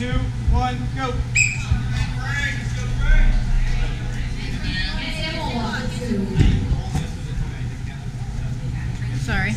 2, 1, go. Sorry.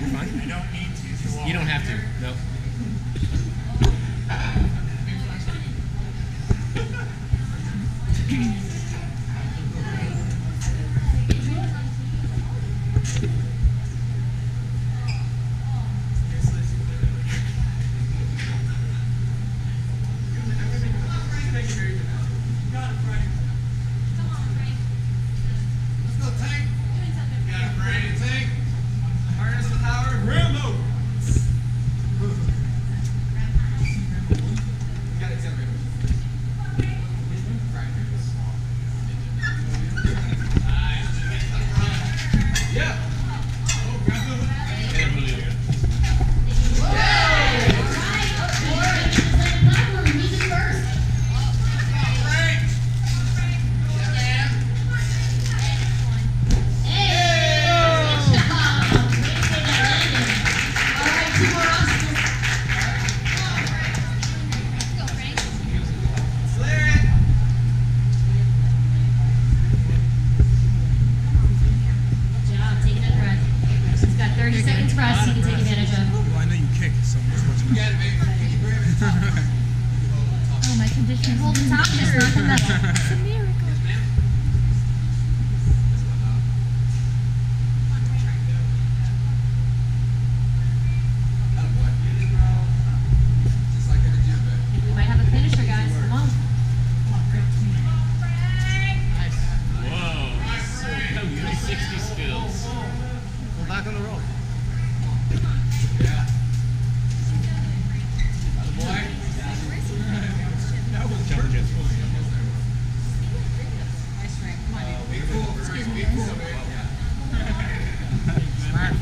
You're fine. I don't need to. You don't have to. No.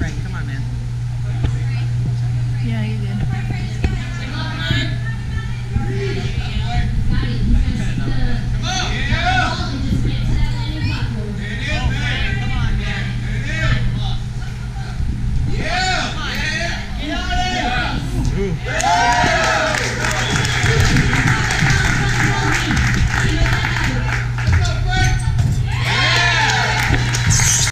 Come on, man.